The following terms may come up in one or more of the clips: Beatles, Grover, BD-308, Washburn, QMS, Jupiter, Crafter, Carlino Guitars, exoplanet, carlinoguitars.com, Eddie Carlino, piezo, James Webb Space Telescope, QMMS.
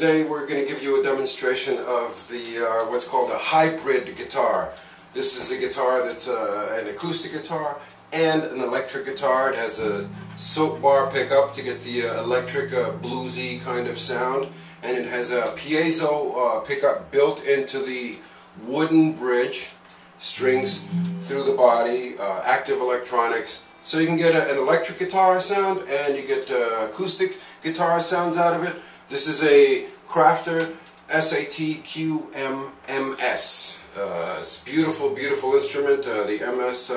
Today we're going to give you a demonstration of the what's called a hybrid guitar. This is a guitar that's an acoustic guitar and an electric guitar. It has a soap bar pickup to get the electric bluesy kind of sound, and it has a piezo pickup built into the wooden bridge, strings through the body, active electronics. So you can get an electric guitar sound and you get acoustic guitar sounds out of it. This is a Crafter SAT QMMS. It's a beautiful, beautiful instrument. The MS,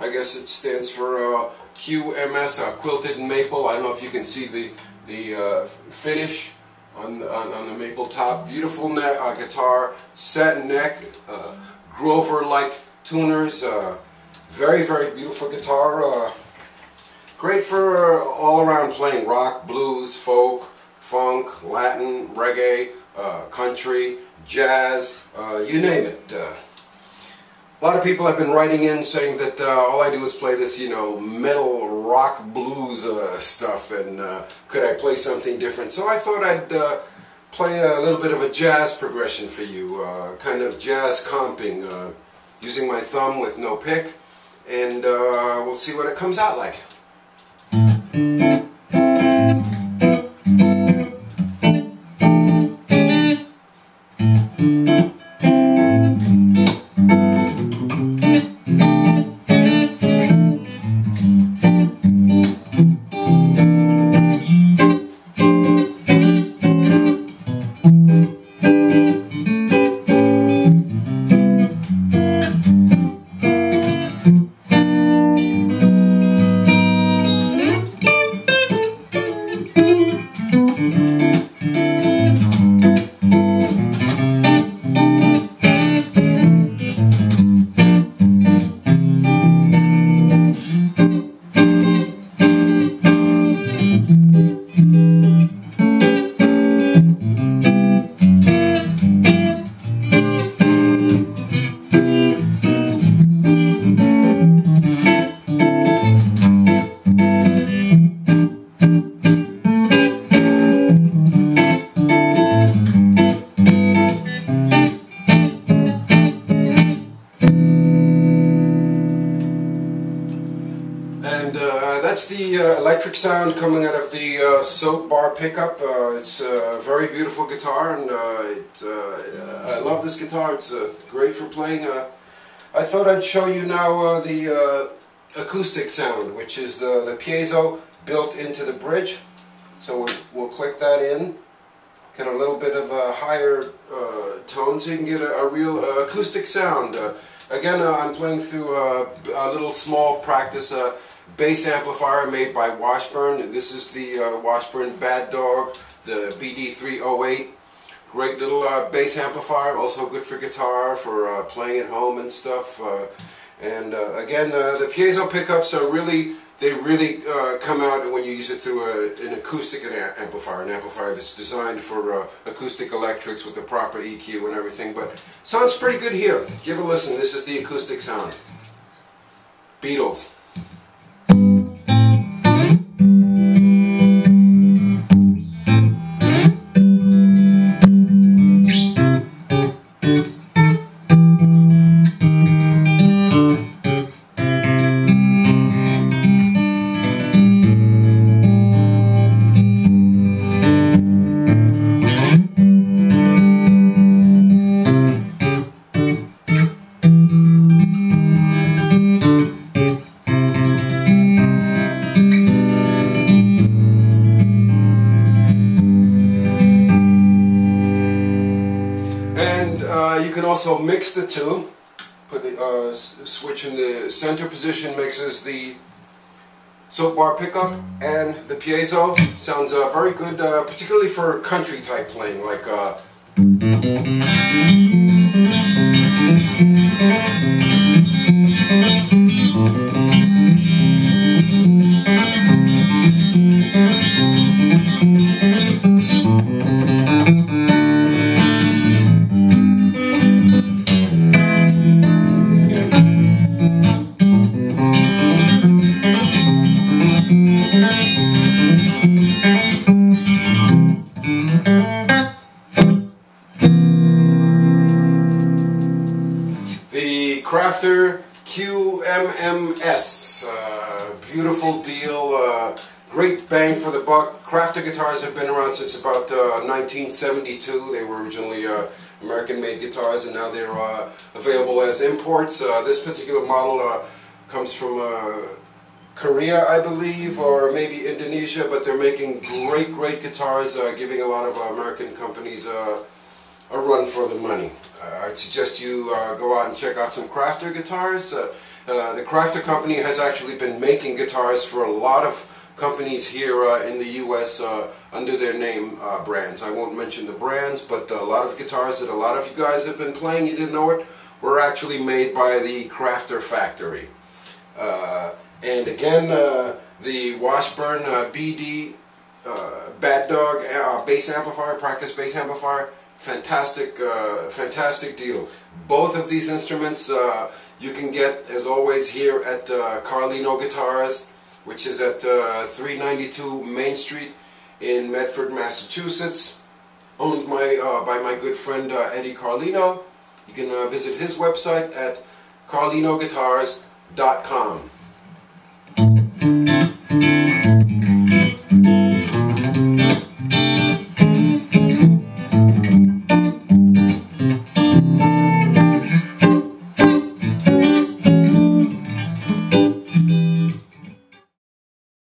I guess it stands for QMS, quilted maple. I don't know if you can see the finish on the maple top. Beautiful neck, guitar, satin neck, Grover-like tuners. Very, very beautiful guitar, great for all-around playing, rock, blues, folk, funk, Latin, reggae, country, jazz, you name it. A lot of people have been writing in saying that all I do is play this, you know, metal, rock, blues stuff, and could I play something different? So I thought I'd play a little bit of a jazz progression for you, kind of jazz comping, using my thumb with no pick. And we'll see what it comes out like. That's the electric sound coming out of the soap bar pickup. It's a very beautiful guitar, and I love this guitar. It's great for playing. I thought I'd show you now the acoustic sound, which is the piezo built into the bridge. So we'll click that in, get a little bit of a higher tone so you can get a real acoustic sound. Again, I'm playing through a little small practice bass amplifier made by Washburn. This is the Washburn Bad Dog, the BD-308. Great little bass amplifier, also good for guitar, for playing at home and stuff. Again, the piezo pickups are really come out when you use it through an acoustic amplifier, an amplifier that's designed for acoustic electrics with the proper EQ and everything. But sounds pretty good here. Give a listen. This is the acoustic sound. Beatles. You can also mix the two. Switch in the center position mixes the soap bar pickup and the piezo. Sounds very good, particularly for country type playing, like Crafter QMMS. Beautiful deal, great bang for the buck. Crafter guitars have been around since about 1972. They were originally American-made guitars, and now they're available as imports. This particular model comes from Korea, I believe, or maybe Indonesia, but they're making great guitars, giving a lot of American companies a run for the money. I'd suggest you go out and check out some Crafter guitars. The Crafter company has actually been making guitars for a lot of companies here in the US under their name brands. I won't mention the brands, but a lot of guitars that a lot of you guys have been playing, you didn't know it, were actually made by the Crafter factory. And again, the Washburn Bad Dog bass amplifier, practice bass amplifier, fantastic deal. Both of these instruments you can get, as always, here at Carlino Guitars, which is at 392 Main Street in Medford, Massachusetts, owned by my good friend Eddie Carlino. You can visit his website at carlinoguitars.com.